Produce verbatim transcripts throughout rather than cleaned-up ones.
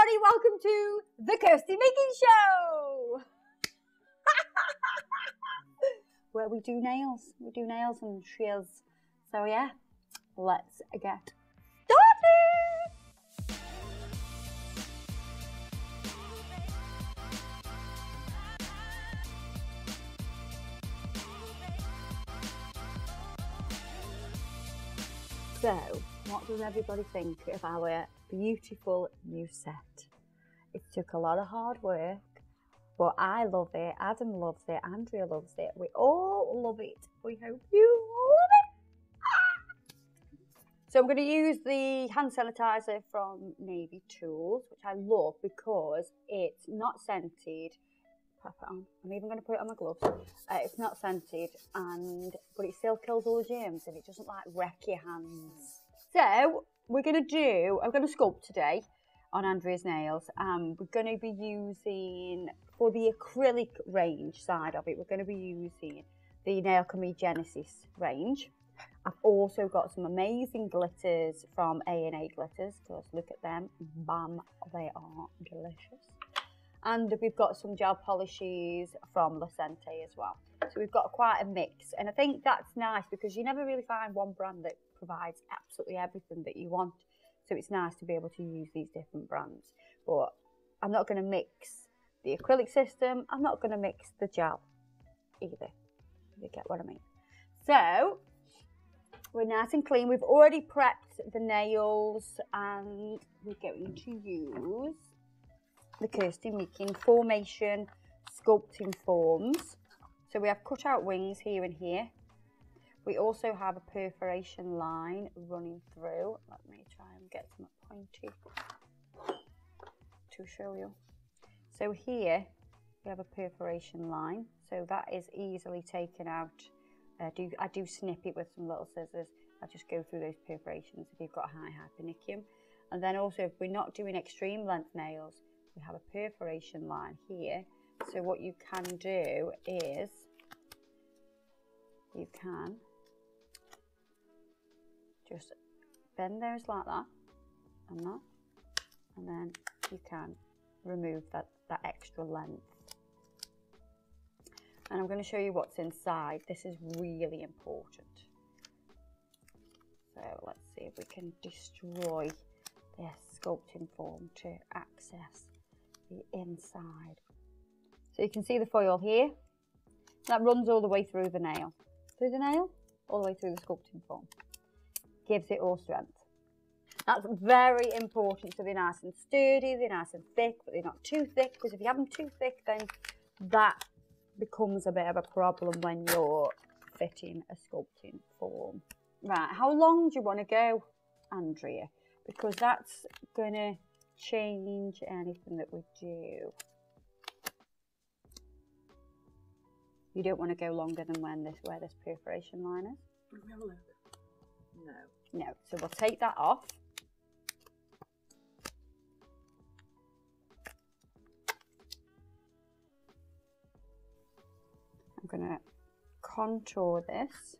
everybody, welcome to the Kirsty Meakin Show, where we do nails, we do nails and shears. So yeah, let's get started. So, what does everybody think of our beautiful new set? It took a lot of hard work, but I love it, Adam loves it, Andrea loves it, we all love it. We hope you love it. So I'm going to use the hand sanitizer from Navy Tools, which I love because it's not scented. Pop it on. I'm even going to put it on my gloves. Uh, it's not scented, and but it still kills all the germs and it doesn't like wreck your hands. So we're going to do, I'm going to sculpt today on Andrea's nails, and we're going to be using, for the acrylic range side of it, we're going to be using the Nailchemy Genesis range. I've also got some amazing glitters from A and A Glitters, because look at them, bam, they are delicious. And we've got some gel polishes from Lecenté as well. So we've got quite a mix, and I think that's nice because you never really find one brand that provides absolutely everything that you want. So it's nice to be able to use these different brands. But I'm not going to mix the acrylic system. I'm not going to mix the gel either. You get what I mean? So we're nice and clean. We've already prepped the nails, and we're going to use the Kirsty Meakin Formation Sculpting Forms. So we have cut out wings here and here. We also have a perforation line running through. Let me try and get some pointy to show you. So here we have a perforation line. So that is easily taken out. Uh, do, I do snip it with some little scissors. I just go through those perforations if you've got high hypernicum. And then also, if we're not doing extreme length nails, we have a perforation line here. So what you can do is you can just bend those like that and that, and then you can remove that, that extra length. And I'm going to show you what's inside. This is really important. So let's see if we can destroy this sculpting form to access the inside. So you can see the foil here. That runs all the way through the nail. Through the nail, all the way through the sculpting form. Gives it all strength. That's very important, so they're nice and sturdy, they're nice and thick, but they're not too thick, because if you have them too thick, then that becomes a bit of a problem when you're fitting a sculpting form. Right, how long do you want to go, Andrea? Because that's going to change anything that we do. You don't want to go longer than when this, where this perforation line is. Can we have a look? No. No, so we'll take that off. I'm going to contour this.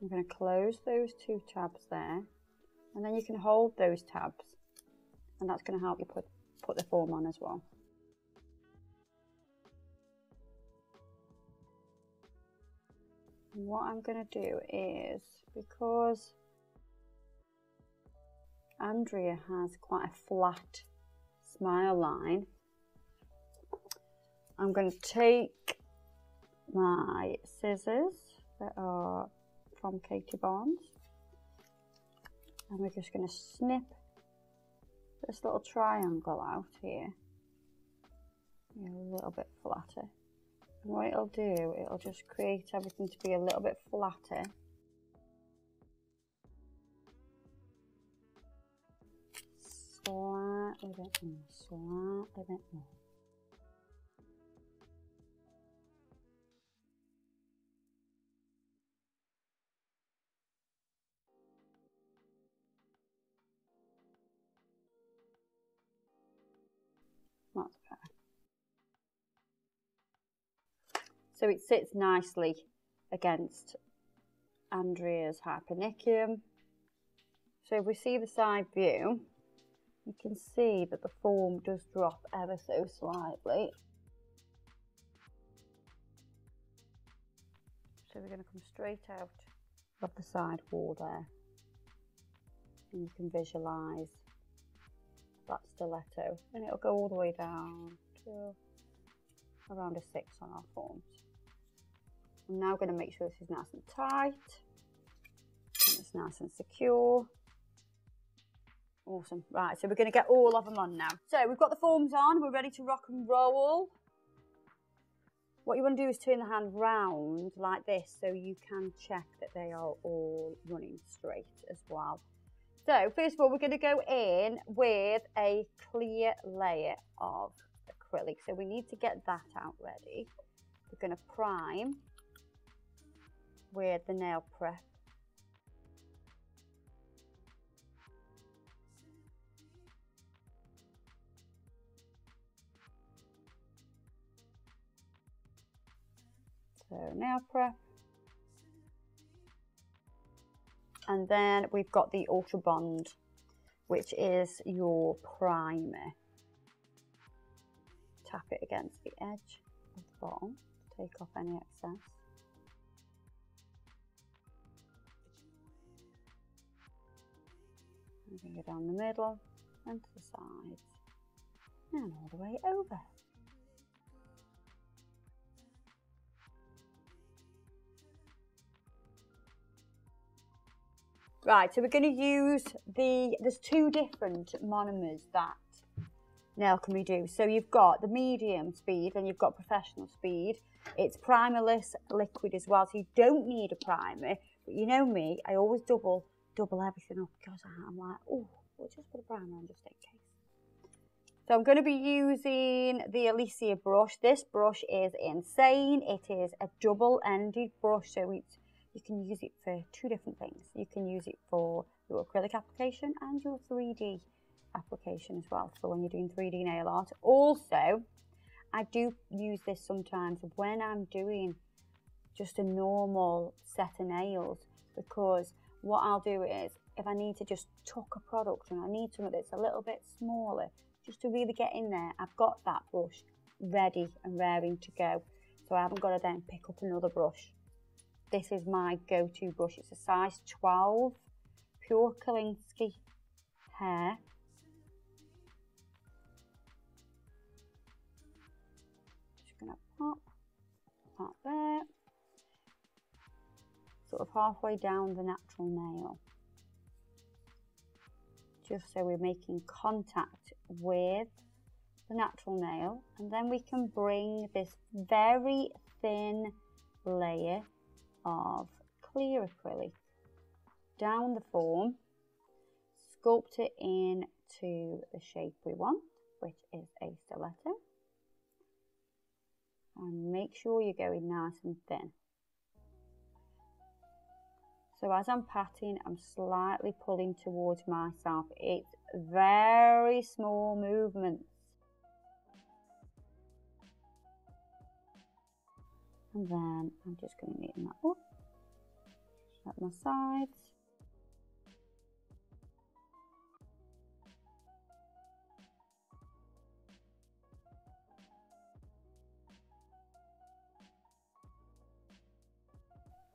I'm going to close those two tabs there, and then you can hold those tabs. And that's going to help you put, put the form on as well. What I'm going to do is, because Andrea has quite a flat smile line, I'm going to take my scissors that are from Katie Barnes, and we're just going to snip this little triangle out here, a little bit flatter. And what it'll do, it'll just create everything to be a little bit flatter. Slightly bit more, slightly bit more. That's better. So it sits nicely against Andrea's Hypernicum. So if we see the side view, you can see that the form does drop ever so slightly. So we're going to come straight out of the side wall there, and you can visualise that stiletto, and it'll go all the way down to around a six on our forms. I'm now going to make sure this is nice and tight, and it's nice and secure. Awesome. Right, so we're going to get all of them on now. So we've got the forms on, we're ready to rock and roll. What you want to do is turn the hand round like this so you can check that they are all running straight as well. So first of all, we're going to go in with a clear layer of acrylic. So we need to get that out ready. We're going to prime with the nail prep. So nail prep, and then we've got the Ultra Bond, which is your primer. Tap it against the edge of the bottom, take off any excess. And bring it down the middle and to the sides and all the way over. Right, so we're going to use the, there's two different monomers that Nailchemy do. So you've got the medium speed and you've got professional speed. It's primerless liquid as well, so you don't need a primer. But you know me, I always double, double everything up because I'm like, oh, we'll just put a primer on just in case. So I'm going to be using the Alexia brush. This brush is insane. It is a double-ended brush, so it's, you can use it for two different things. You can use it for your acrylic application and your three D application as well, for when you're doing three D nail art. Also, I do use this sometimes when I'm doing just a normal set of nails, because what I'll do is, if I need to just tuck a product and I need something that's a little bit smaller, just to really get in there, I've got that brush ready and raring to go. So I haven't got to then pick up another brush. This is my go-to brush. It's a size twelve, pure Kolinsky hair. Just gonna pop that there, sort of halfway down the natural nail, just so we're making contact with the natural nail, and then we can bring this very thin layer of clear acrylic down the form, sculpt it into the shape we want, which is a stiletto, and make sure you're going nice and thin. So as I'm patting, I'm slightly pulling towards myself. It's very small movements, and then I'm just going to neaten that up at my sides.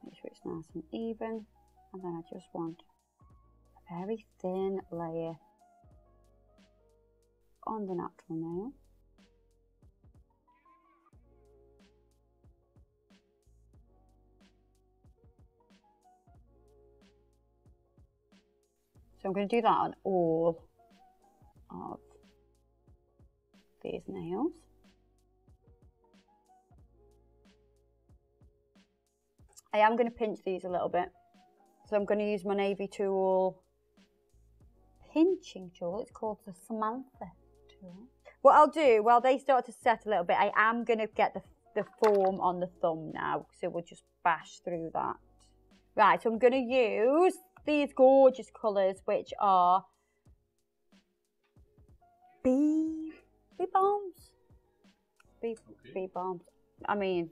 Make sure it's nice and even, and then I just want a very thin layer on the natural nail. So I'm going to do that on all of these nails. I am going to pinch these a little bit. So I'm going to use my Navy Tool pinching tool. It's called the Samantha tool. What I'll do, while they start to set a little bit, I am going to get the, the form on the thumb now. So we'll just bash through that. Right, so I'm going to use these gorgeous colours, which are bee, bee bombs, bee, okay. bee bombs. I mean,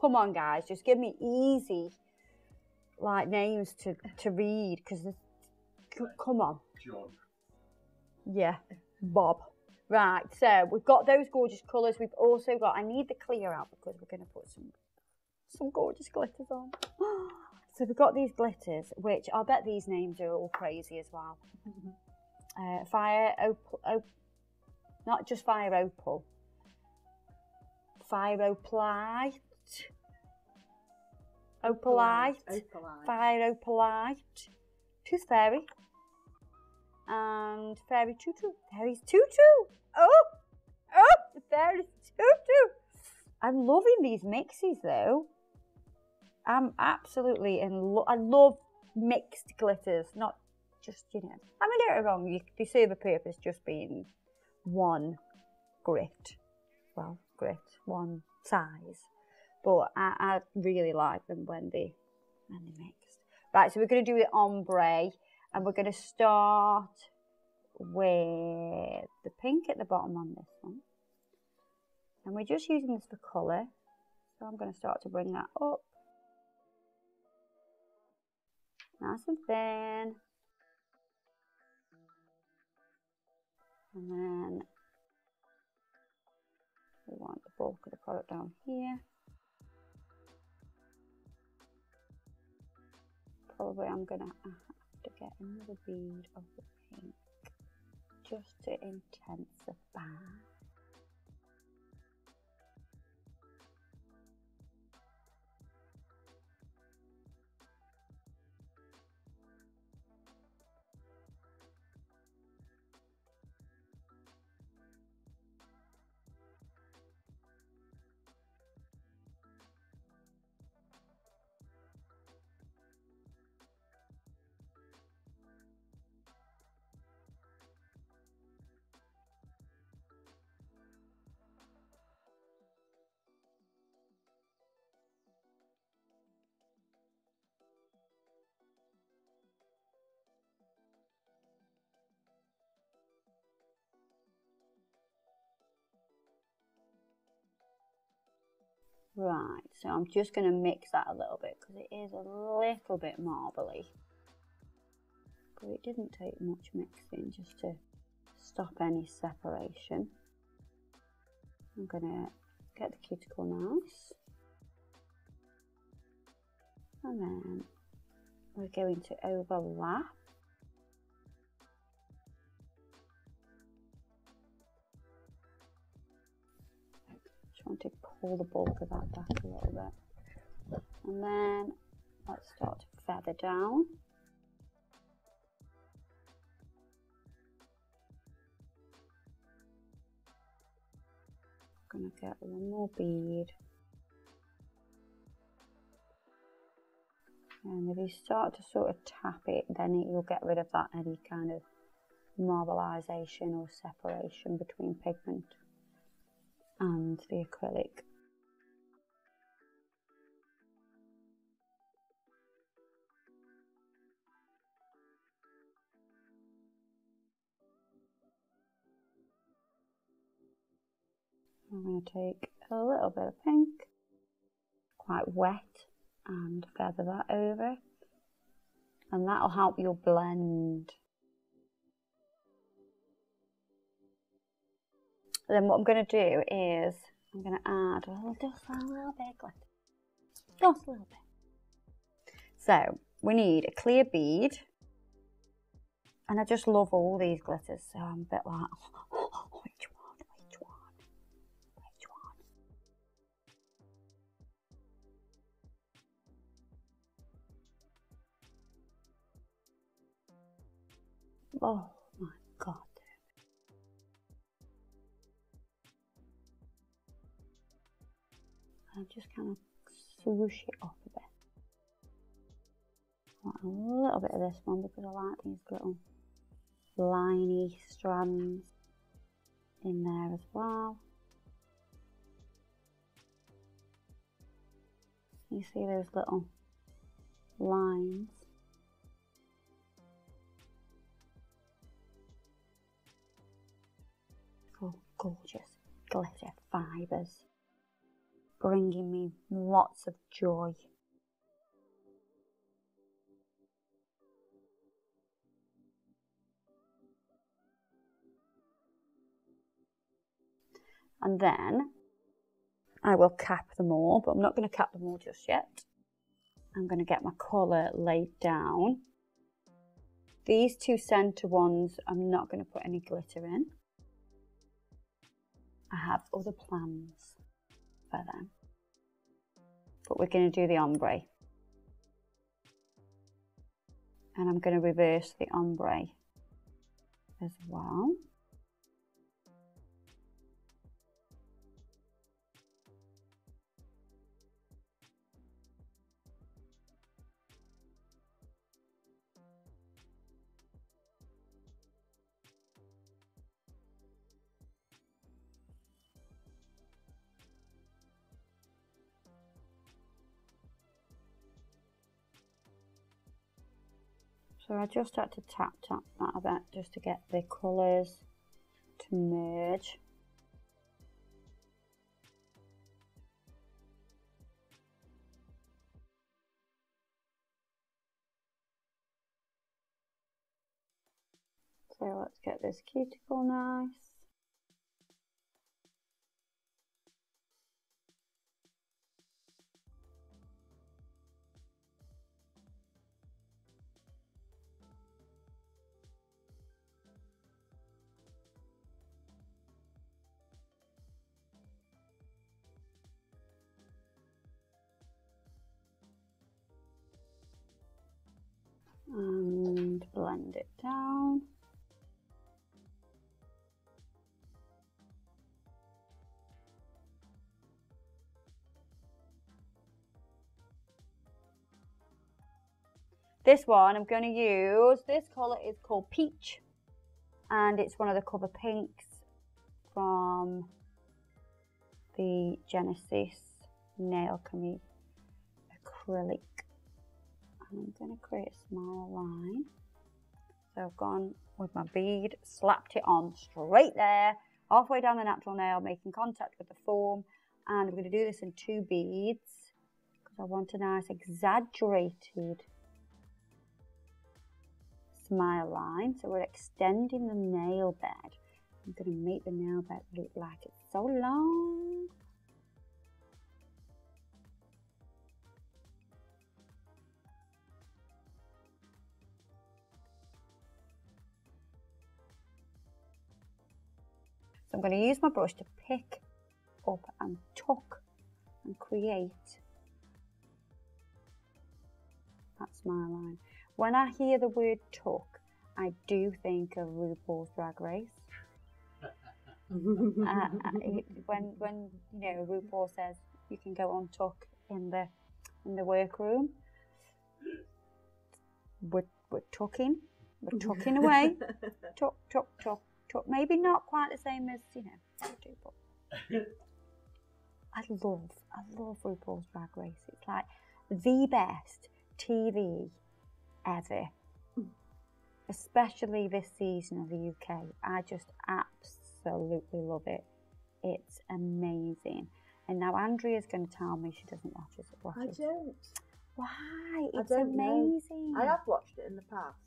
come on guys, just give me easy like names to to read because there's come on. John. Yeah, Bob. Right, so we've got those gorgeous colours. We've also got, I need the clear out because we're going to put some some gorgeous glitters on. So we've got these glitters, which I bet these names are all crazy as well. Uh, fire opal, op not just fire opal. Fire opalite. Opalite. Opalite. Fire opalite. Tooth fairy. And fairy tutu. Fairy's tutu. Oh, oh, the fairy's tutu. I'm loving these mixies though. I'm absolutely in love. I love mixed glitters, not just, you know. I mean, don't get it wrong, you, they serve a purpose just being one grit. Well, grit, one size. But I, I really like them when they, when they're mixed. Right, so we're going to do the ombre. And we're going to start with the pink at the bottom on this one. And we're just using this for colour. So I'm going to start to bring that up. Nice and thin. And then we want the bulk of the product down here. Probably I'm going to... to get another bead of the pink just to intensify. Right, so I'm just going to mix that a little bit because it is a little bit marbly. But it didn't take much mixing just to stop any separation. I'm going to get the cuticle nice. And then we're going to overlap. I want to pull the bulk of that back a little bit. And then let's start to feather down. I'm going to get one more bead. And if you start to sort of tap it, then it, you'll get rid of that any kind of marbleization or separation between pigment and the acrylic. I'm going to take a little bit of pink, quite wet, and feather that over, and that'll help your blend. Then what I'm going to do is I'm going to add a little, just a little bit of glitter, just a little bit. So we need a clear bead, and I just love all these glitters, so I'm a bit like, oh, oh, oh, which one, which one, which one? Oh my God. I'm just kind of swoosh it off a bit. I want a little bit of this one because I like these little liney strands in there as well. You see those little lines? Oh, gorgeous glitter fibres. Bringing me lots of joy. And then I will cap them all, but I'm not going to cap them all just yet. I'm going to get my colour laid down. These two centre ones, I'm not going to put any glitter in. I have other plans for them. But we're going to do the ombre. And I'm going to reverse the ombre as well. So I just had to tap tap that a bit just to get the colours to merge. So let's get this cuticle nice. And blend it down. This one I'm going to use, this colour is called Peach and it's one of the cover pinks from the Genesis Nailchemy Acrylic. I'm going to create a smile line. So I've gone with my bead, slapped it on straight there, halfway down the natural nail, making contact with the form. And I'm going to do this in two beads because I want a nice exaggerated smile line. So we're extending the nail bed. I'm going to make the nail bed look like it's so long. So I'm going to use my brush to pick up and tuck and create that smile line. When I hear the word tuck, I do think of RuPaul's Drag Race. uh, when, when you know RuPaul says you can go on tuck in the in the workroom, we're we're tucking, we're tucking away, tuck, tuck, tuck. Maybe not quite the same as, you know, I love, I love RuPaul's Drag Race. It's like the best T V ever, especially this season of the U K. I just absolutely love it. It's amazing. And now Andrea's going to tell me she doesn't watch it. Watch I don't. It. Why? It's I don't amazing. Know. I have watched it in the past.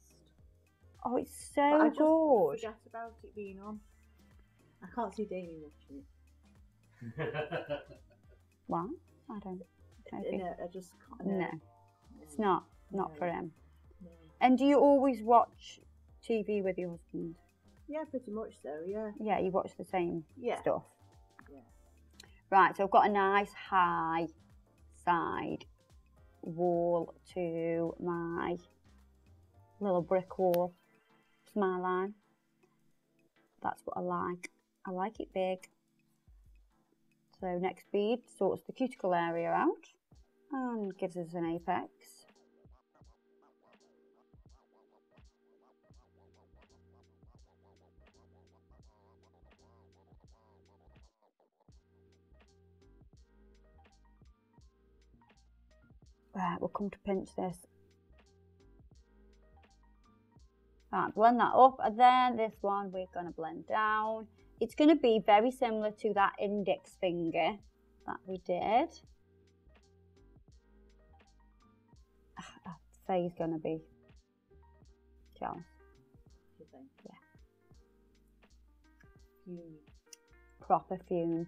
Oh, it's so but I just good. Forget about it being on. I can't see Damien watching it. Why? I don't. I, don't no, I just can't. No, no. It's not. Not no. for him. No. And do you always watch T V with your husband? Yeah, pretty much so, yeah. Yeah, you watch the same yeah. stuff. Yeah. Right, so I've got a nice high side wall to my little brick wall. Smile line. That's what I like. I like it big. So next bead sorts the cuticle area out and gives us an apex. Right, we'll come to pinch this. Right, blend that up, and then this one we're going to blend down. It's going to be very similar to that index finger that we did. Faye's going to be jealous. Yeah. Mm. proper fume.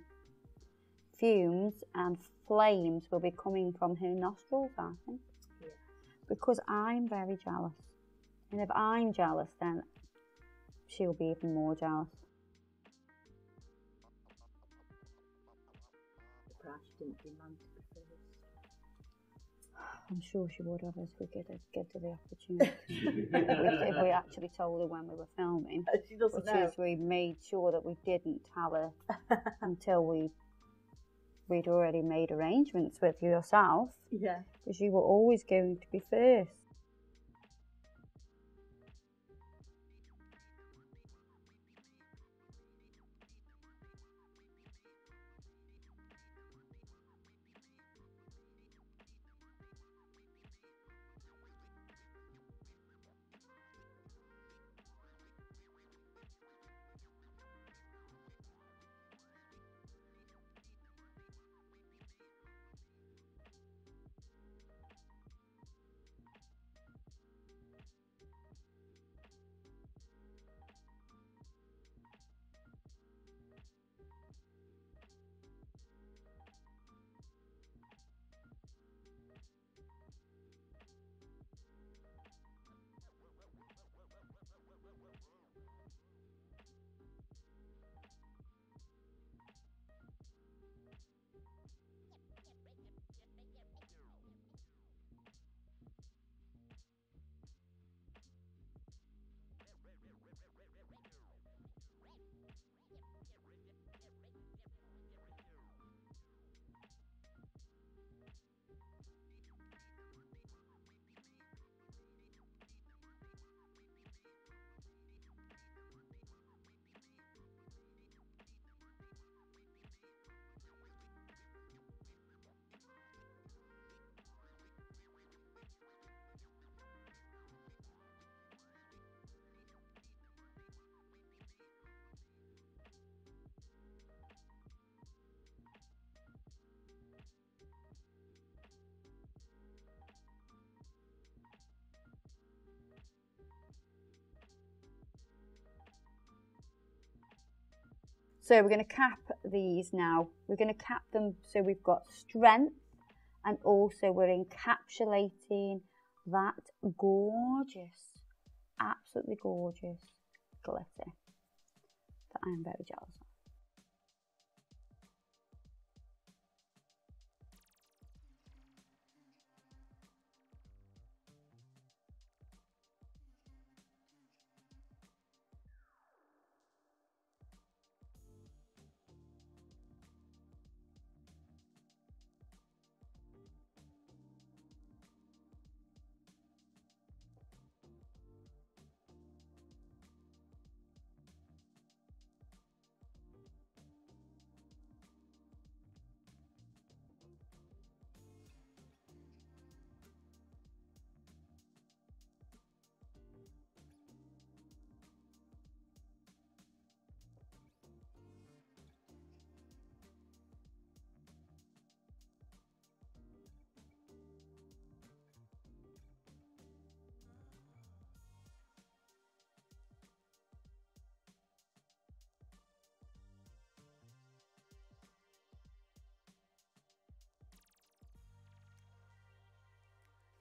Fumes and flames will be coming from her nostrils, I think. Yeah. Because I'm very jealous. And if I'm jealous, then she'll be even more jealous. Didn't demand to be I'm sure she would have if we could give her the opportunity. if, if we actually told her when we were filming. She doesn't know. Which is we made sure that we didn't tell her until we, we'd already made arrangements with yourself. Yeah. Because you were always going to be first. So we're going to cap these now. We're going to cap them so we've got strength, and also we're encapsulating that gorgeous, absolutely gorgeous glitter that I'm very jealous of.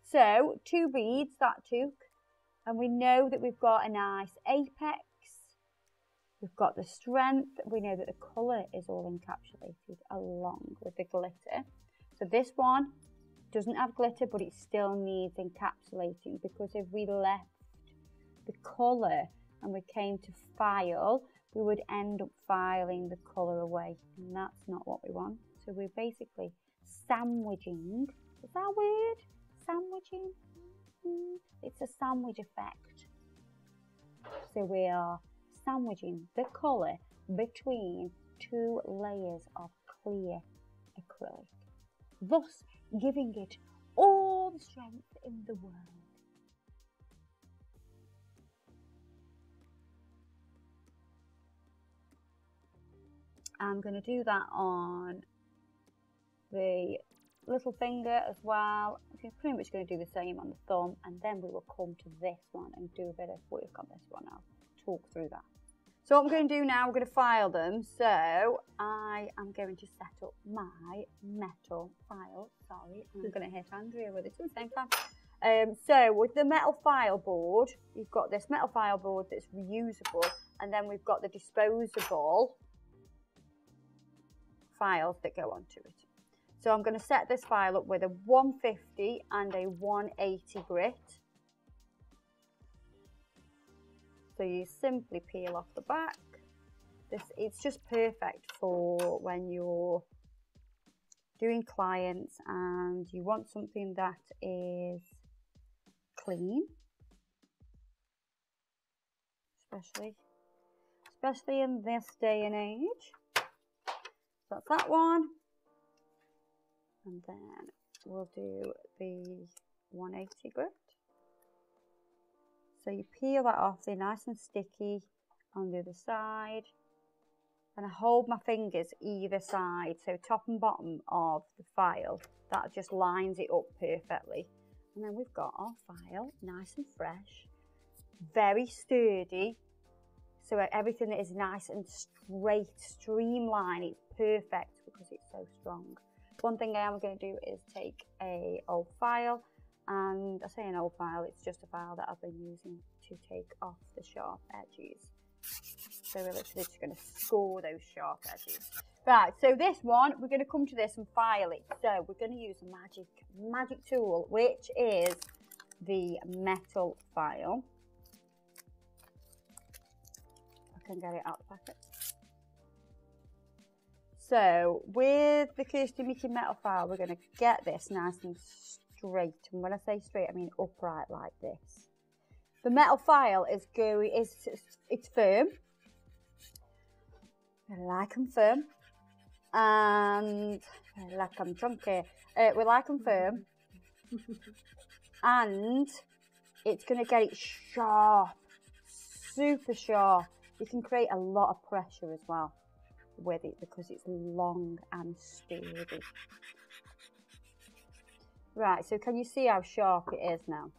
So two beads that took, and we know that we've got a nice apex, we've got the strength, we know that the colour is all encapsulated along with the glitter. So this one doesn't have glitter, but it still needs encapsulating, because if we left the colour and we came to file, we would end up filing the colour away, and that's not what we want. So we're basically sandwiching, is that weird? Sandwiching, it's a sandwich effect. So we are sandwiching the colour between two layers of clear acrylic, thus giving it all the strength in the world. I'm going to do that on the little finger as well. I'm pretty much going to do the same on the thumb, and then we will come to this one and do a bit of work on this one. I'll talk through that. So what I'm going to do now, we're going to file them. So I am going to set up my metal file. Sorry, I'm going to hit Andrea with it. It's the same file. Um, so with the metal file board, you've got this metal file board that's reusable, and then we've got the disposable files that go onto it. So I'm going to set this file up with a one fifty and a one eighty grit. So you simply peel off the back. This, it's just perfect for when you're doing clients and you want something that is clean. Especially, especially in this day and age. That's that one. And then we'll do the one eighty grit. So you peel that off, they're nice and sticky on the other side. And I hold my fingers either side, so top and bottom of the file. That just lines it up perfectly. And then we've got our file, nice and fresh, very sturdy. So everything is nice and straight, streamlined, it's perfect because it's so strong. One thing I am going to do is take a old file. And I say an old file, it's just a file that I've been using to take off the sharp edges. So we're literally just going to score those sharp edges. Right, so this one, we're going to come to this and file it. So we're going to use a magic, magic tool, which is the metal file. I can get it out of the packet. So with the Kirsty Meakin metal file, we're going to get this nice and straight, and when I say straight I mean upright like this. The metal file is gooey, it's, it's firm, we like and firm, and like I'm drunk here, uh, we like and firm, and it's going to get it sharp, super sharp. You can create a lot of pressure as well with it because it's long and sturdy. Right, so can you see how sharp it is now?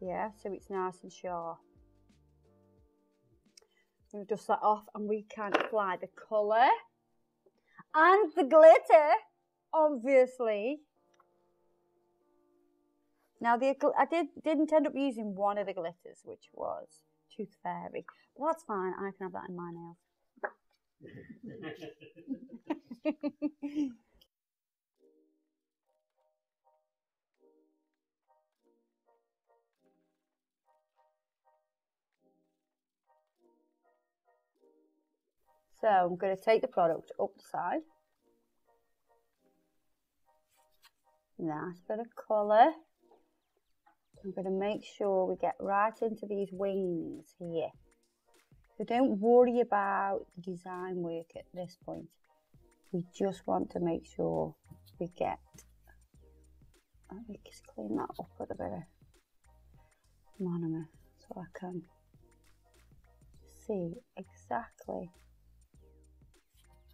Yeah, so it's nice and sharp. We'll dust that off and we can apply the colour and the glitter, obviously. Now, the, I did, didn't end up using one of the glitters, which was Tooth Fairy. Well, that's fine, I can have that in my nails. So I'm going to take the product up the side. Nice bit of colour. I'm going to make sure we get right into these wings here. So don't worry about the design work at this point. We just want to make sure we get, I think just clean that up with a bit of monomer so I can see exactly.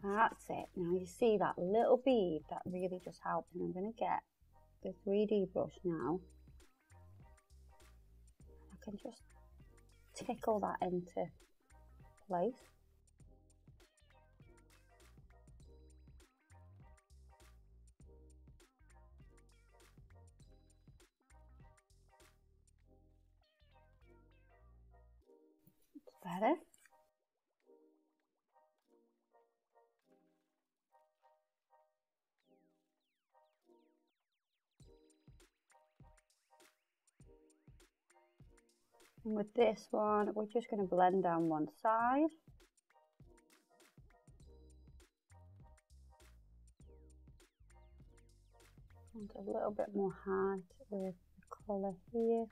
That's it. Now you see that little bead, that really just helped. And I'm going to get the three D brush now. I can just tickle that into place. It's better. And with this one, we're just going to blend down one side. And a little bit more height with the colour here.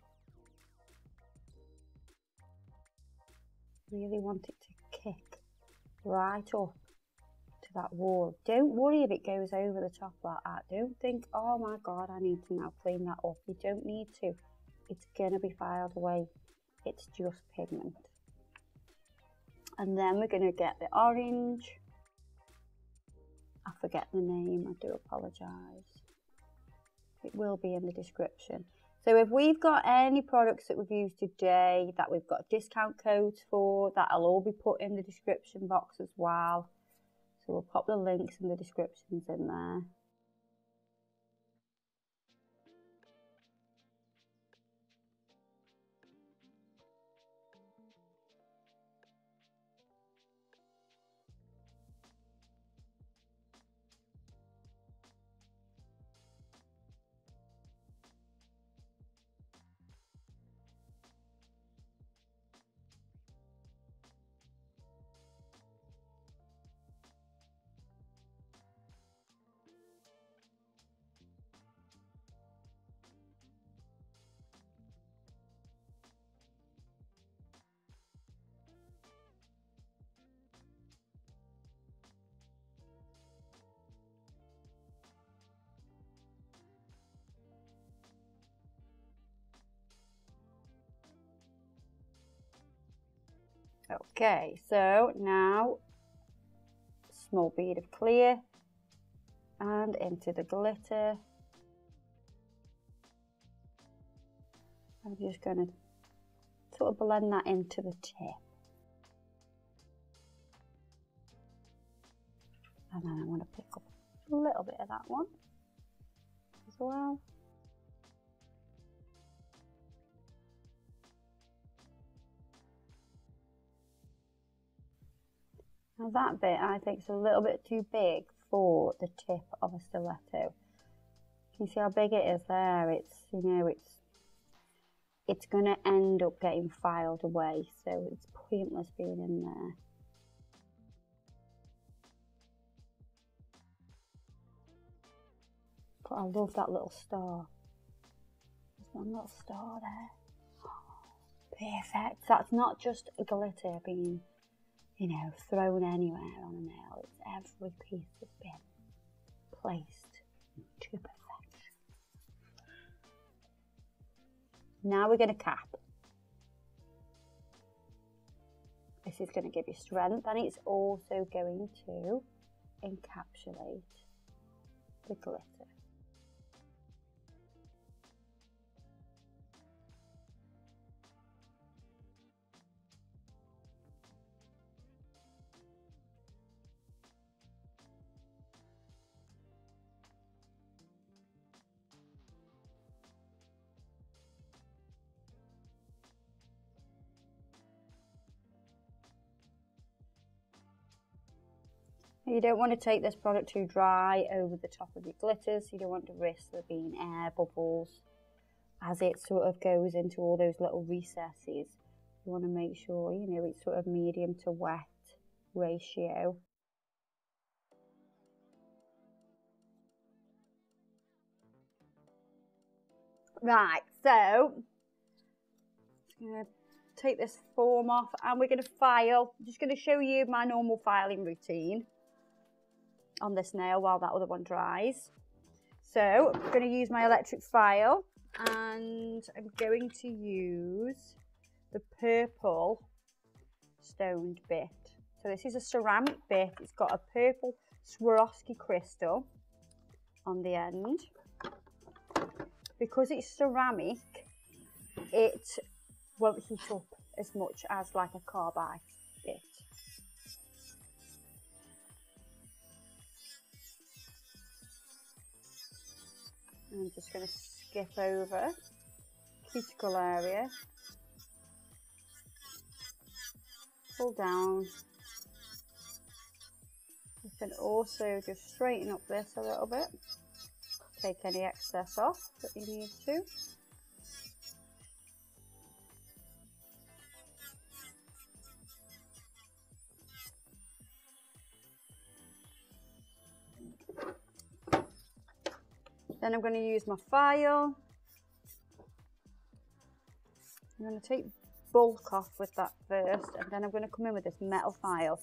Really want it to kick right up to that wall. Don't worry if it goes over the top like that. Don't think, oh my God, I need to now clean that up. You don't need to. It's going to be filed away. It's just pigment. And then we're going to get the orange. I forget the name, I do apologise. it will be in the description. So if we've got any products that we've used today that we've got discount codes for, that'll all be put in the description box as well. So we'll pop the links and the descriptions in there. Okay, so now small bead of clear and into the glitter. I'm just going to sort of blend that into the tip. And then I want to pick up a little bit of that one as well. Now that bit I think is a little bit too big for the tip of a stiletto. Can you see how big it is there? It's, you know, it's it's gonna end up getting filed away, so it's pointless being in there. But I love that little star. There's one little star there. Perfect. That's not just a glitter being, you know, thrown anywhere on a nail. It's every piece has been placed to perfection. Now we're going to cap. This is going to give you strength, and it's also going to encapsulate the glitter. You don't want to take this product too dry over the top of your glitters. You don't want to risk there being air bubbles as it sort of goes into all those little recesses. You want to make sure, you know, it's sort of medium to wet ratio. Right, so I'm going to take this form off and we're going to file. I'm just going to show you my normal filing routine on this nail while that other one dries. So I'm going to use my electric file and I'm going to use the purple stoned bit. So this is a ceramic bit. It's got a purple Swarovski crystal on the end. Because it's ceramic, it won't heat up as much as like a carbide bit. I'm just going to skip over cuticle area, pull down. You can also just straighten up this a little bit, take any excess off that you need to. Then I'm going to use my file. I'm going to take bulk off with that first, and then I'm going to come in with this metal file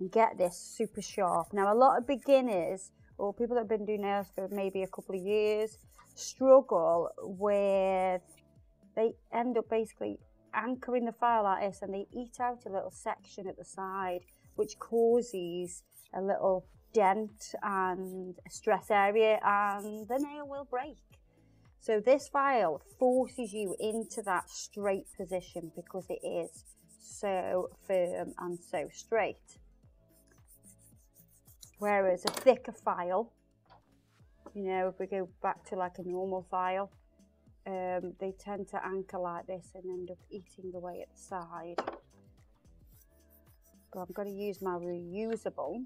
and get this super sharp. Now a lot of beginners or people that have been doing nails for maybe a couple of years struggle with, they end up basically anchoring the file like this and they eat out a little section at the side, which causes a little dent and a stress area and the nail will break. So this vial forces you into that straight position because it is so firm and so straight. Whereas a thicker vial, you know, if we go back to like a normal vial, um, they tend to anchor like this and end up eating away at the side. But I'm going to use my reusable,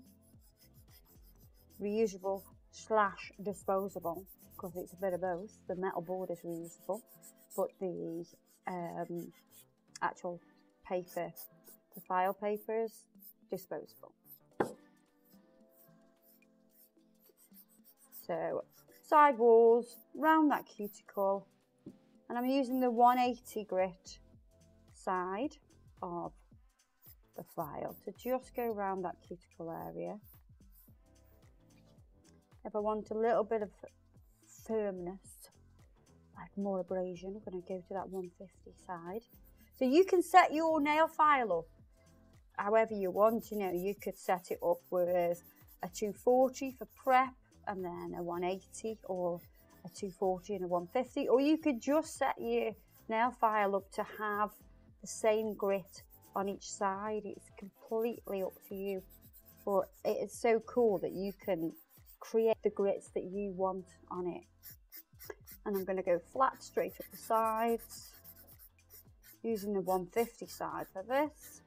reusable slash disposable, because it's a bit of both. The metal board is reusable, but the um, actual paper, the file paper is disposable. So side walls, round that cuticle, and I'm using the one eighty grit side of the file to just go round that cuticle area. If I want a little bit of firmness, like more abrasion, I'm going to go to that one fifty side. So you can set your nail file up however you want. You know, you could set it up with a two forty for prep and then a one eighty, or a two forty and a one fifty, or you could just set your nail file up to have the same grit on each side. It's completely up to you, but it is so cool that you can create the grits that you want on it. And I'm going to go flat straight up the sides, using the one fifty side for this.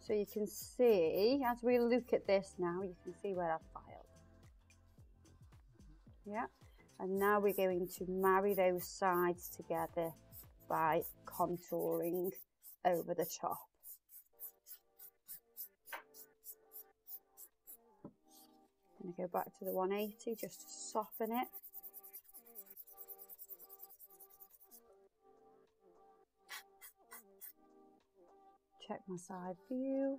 So you can see, as we look at this now, you can see where I've filed. Yeah, and now we're going to marry those sides together by contouring over the top. I'm going to go back to the one eighty just to soften it. Check my side view.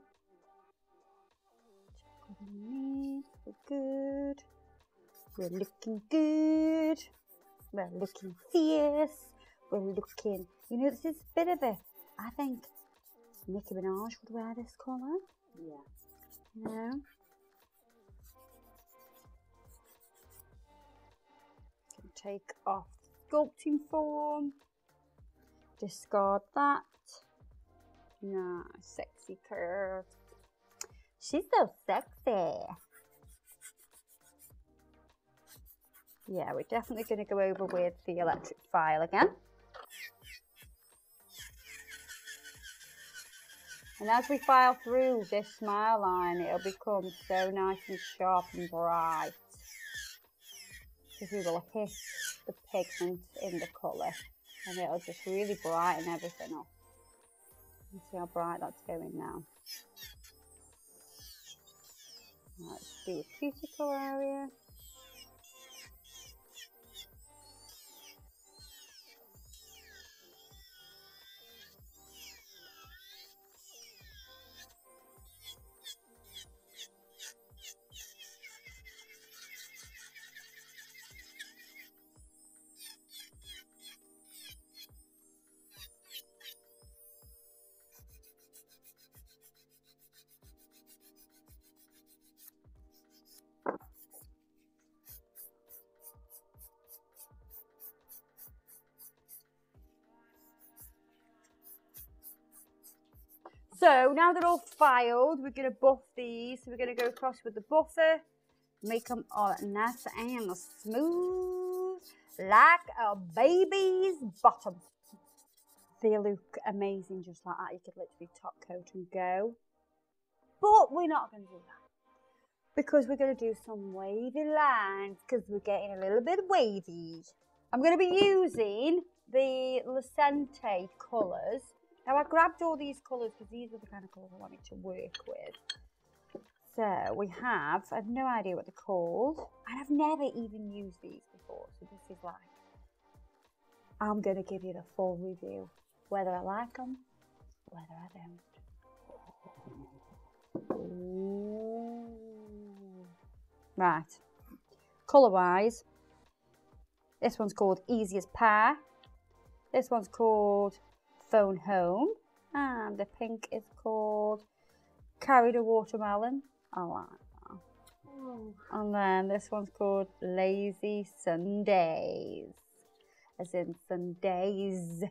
Check underneath, we're good. We're looking good. We're looking fierce. We're looking, you know, this is a bit of a, I think Nicki Minaj would wear this colour. Yeah. You know? Can take off the sculpting form. Discard that. Nice, sexy curve. She's so sexy. Yeah, we're definitely going to go over with the electric file again. And as we file through this smile line, it'll become so nice and sharp and bright, because we will hit the pigment in the colour and it'll just really brighten everything up. You see how bright that's going now. Let's do a cuticle area. So now they're all filed, we're going to buff these. So we're going to go across with the buffer, make them all nice and smooth, like a baby's bottom. They look amazing just like that. You could literally top coat and go. But we're not going to do that, because we're going to do some wavy lines, because we're getting a little bit wavy. I'm going to be using the Lecenté colours. Now I grabbed all these colours because these are the kind of colours I wanted to work with. So we have, I have no idea what they're called, and I've never even used these before, so this is like, I'm going to give you the full review, whether I like them, whether I don't. Ooh. Right, colour wise, this one's called Easy as Pie, this one's called Phone Home, And the pink is called Carried a Watermelon. I like that. Oh. And then this one's called Lazy Sundays. As in Sundays.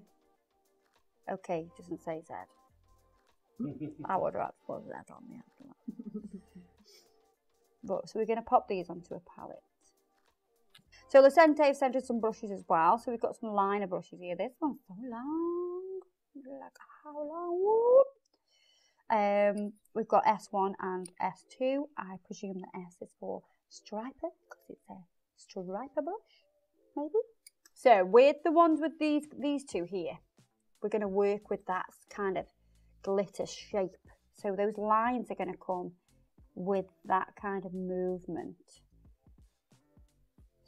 Okay, doesn't say Z. I would rather put that on the aftermath. But so we're going to pop these onto a palette. So Lecenté have sent us some brushes as well. So we've got some liner brushes here. This one's so long. Like how long? Um, we've got S one and S two. I presume the S is for striper because it's a striper brush, maybe. So with the ones with these these two here, we're going to work with that kind of glitter shape. So those lines are going to come with that kind of movement.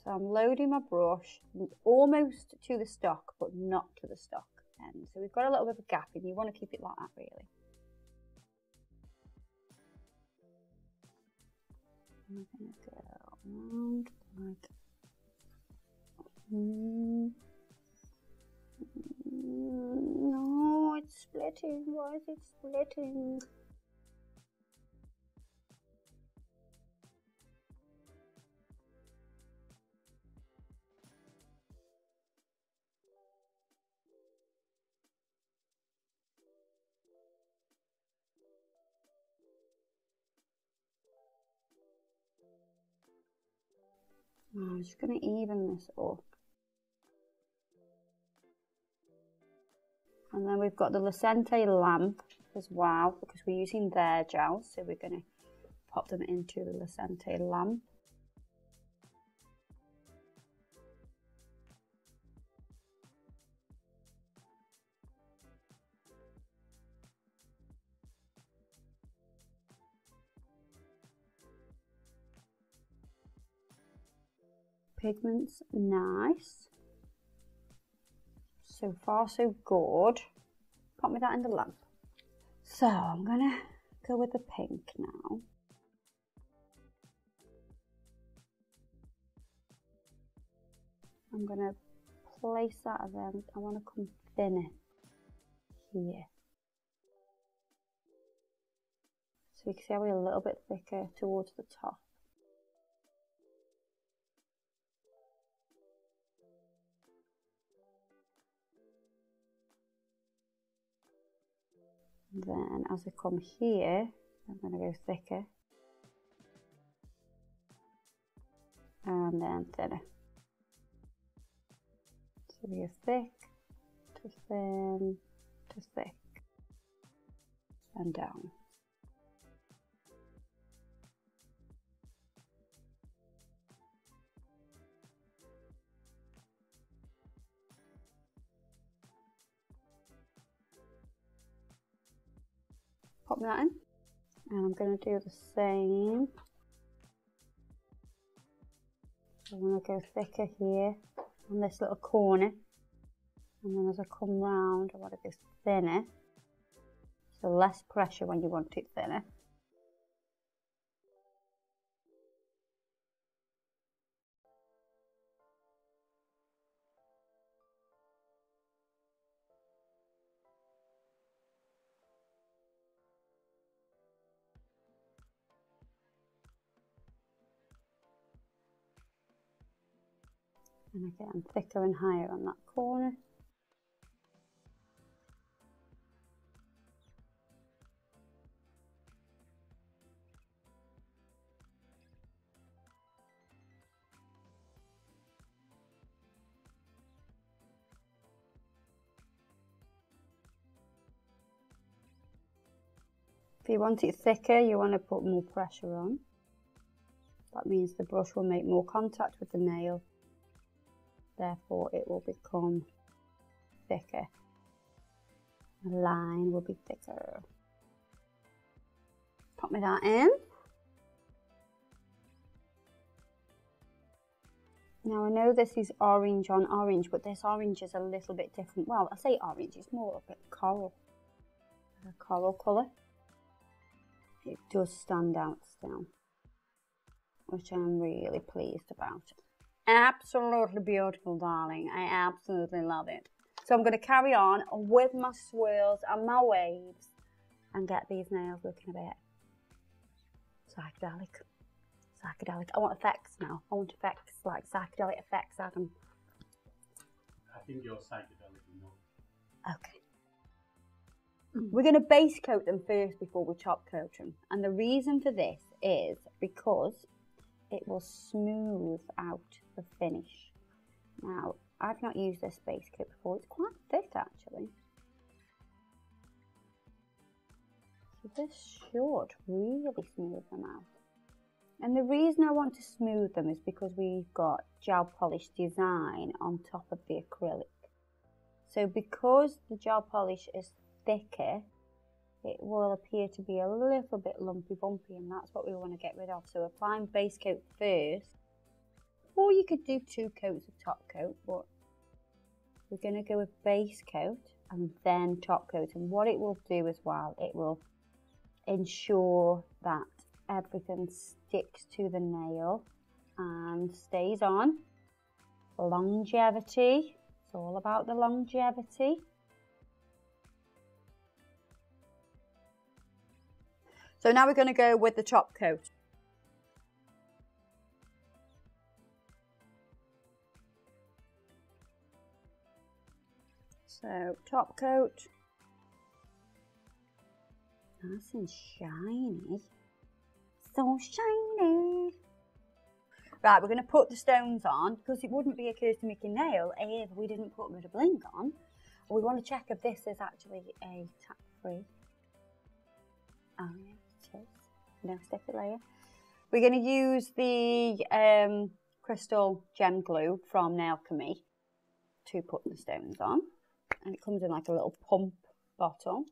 So I'm loading my brush almost to the stock, but not to the stock end. So we've got a little bit of a gap, and you want to keep it like that, really. I'm going to go around like mm. No, it's splitting. Why is it splitting? I'm just going to even this up. And then we've got the Lecenté lamp as well, because we're using their gels, so we're going to pop them into the Lecenté lamp. Pigments, nice. So far, so good. Pop me that in the lamp. So I'm gonna go with the pink now. I'm gonna place that then. I want to come thinner here. So you can see how we're a little bit thicker towards the top. Then as I come here, I'm going to go thicker and then thinner. So we go thick to thin to thick and down. Pop that in, and I'm going to do the same. I'm going to go thicker here on this little corner, and then as I come round, I want it thinner, so less pressure when you want it thinner. And again, thicker and higher on that corner. If you want it thicker, you want to put more pressure on. That means the brush will make more contact with the nail. Therefore, it will become thicker. The line will be thicker. Pop me that in. Now, I know this is orange on orange, but this orange is a little bit different. Well, I say orange, it's more of a bit coral. A coral colour. It does stand out still, which I'm really pleased about. Absolutely beautiful, darling. I absolutely love it. So I'm going to carry on with my swirls and my waves and get these nails looking a bit psychedelic. Psychedelic. I want effects now. I want effects, like psychedelic effects, Adam. I think you're psychedelic enough. Okay. We're going to base coat them first before we top coat them. And the reason for this is because it will smooth out the finish. Now, I've not used this base coat before. It's quite thick, actually. So this should really smooth them out. And the reason I want to smooth them is because we've got gel polish design on top of the acrylic. So because the gel polish is thicker, it will appear to be a little bit lumpy bumpy, and that's what we want to get rid of. So applying base coat first, or you could do two coats of top coat, but we're going to go with base coat and then top coat. And what it will do as well, it will ensure that everything sticks to the nail and stays on. Longevity, it's all about the longevity. So now we're going to go with the top coat. So top coat, nice and shiny, so shiny. Right, we're going to put the stones on because it wouldn't be a Kirsty Meakin nail if we didn't put the bling on. We want to check if this is actually a tap-free. Oh yeah. No sticky layer. We're going to use the um, crystal gem glue from Nailchemy to put the stones on, and it comes in like a little pump bottle.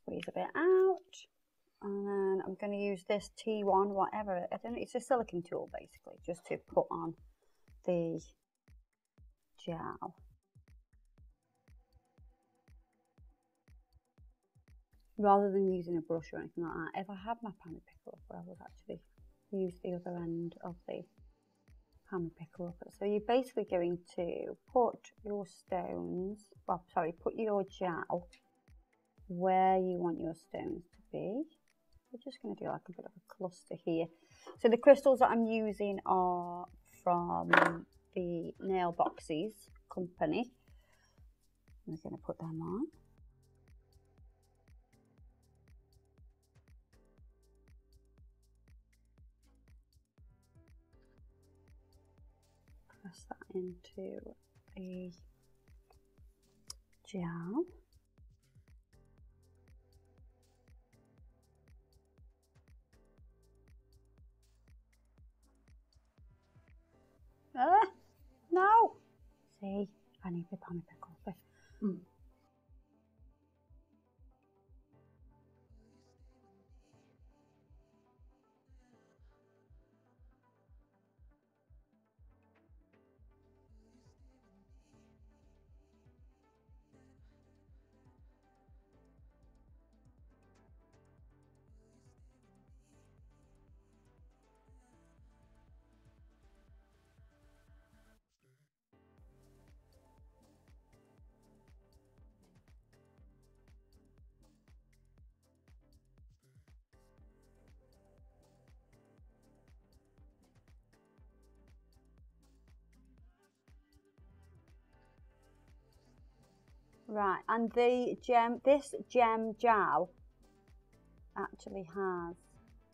Squeeze a bit out, and then I'm going to use this T one, whatever. I don't know, it's a silicone tool basically, just to put on the gel. Rather than using a brush or anything like that. If I had my pammy picker up, I would actually use the other end of the pammy picker up. So you're basically going to put your stones, well, sorry, put your gel where you want your stones to be. We're just going to do like a bit of a cluster here. So the crystals that I'm using are from the Nail Boxes company. I'm going to put them on. That into a gel. Ah, no! See, I need the pammy pickle first. Mm. Right, and the gem, this gem gel actually has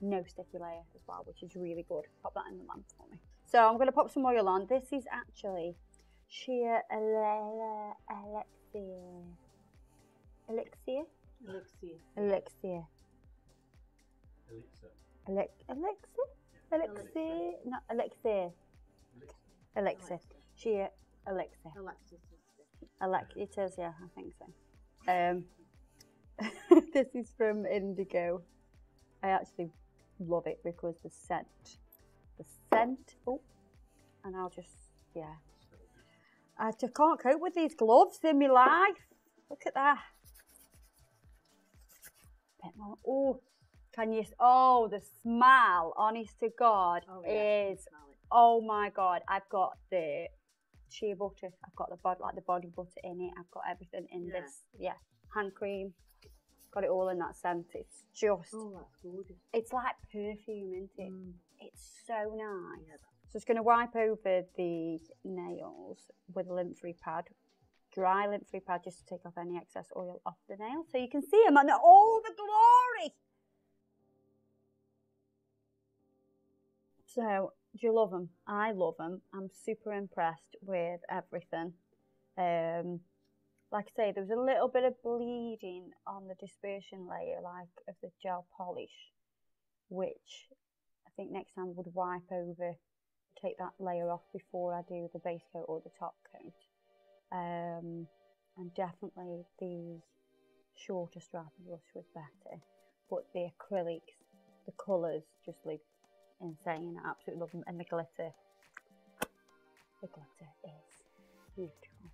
no sticky layer as well, which is really good. Pop that in the lamp for me. So I'm going to pop some oil on. This is actually Sheer Alexia. Elixir? Elixir. Elixir. Elixir. Elixir? Elixir? No, Elixir. Elixir. Sheer Alexia. Alexis. It is, yeah, I think so. Um, this is from Indigo. I actually love it because the scent, the scent, oh, and I'll just, yeah. I just can't cope with these gloves in my life. Look at that. Bit more, oh, can you, oh, the smell, honest to God, oh, yeah, is, oh my God, I've got the shea butter. I've got the body, like the body butter in it. I've got everything in yeah. this. Yeah, hand cream. Got it all in that scent. It's just. Oh, that's gorgeous. It's like perfume, isn't it? Mm. It's so nice. Yeah, so it's going to wipe over the nails with a lint-free pad. Dry lint-free pad just to take off any excess oil off the nail. So you can see them and all the glory. So, do you love them? I love them. I'm super impressed with everything. Um, like I say, there was a little bit of bleeding on the dispersion layer, like of the gel polish, which I think next time I would wipe over, take that layer off before I do the base coat or the top coat. Um, and definitely the shorter strap brush was better, but the acrylics, the colours just look insane. I absolutely love them, and the glitter, the glitter is beautiful.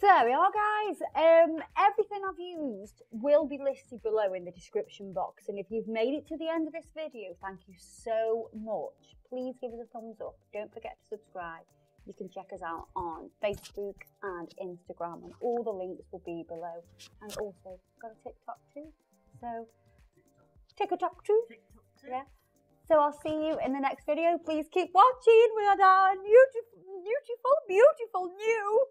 So there we are, guys. Um, everything I've used will be listed below in the description box, and if you've made it to the end of this video, thank you so much. Please give us a thumbs up, don't forget to subscribe. You can check us out on Facebook and Instagram, and all the links will be below. And also, we've got a TikTok too. So, TikTok too. TikTok too. Yeah. So I'll see you in the next video. Please keep watching with our beautiful, beautiful, beautiful new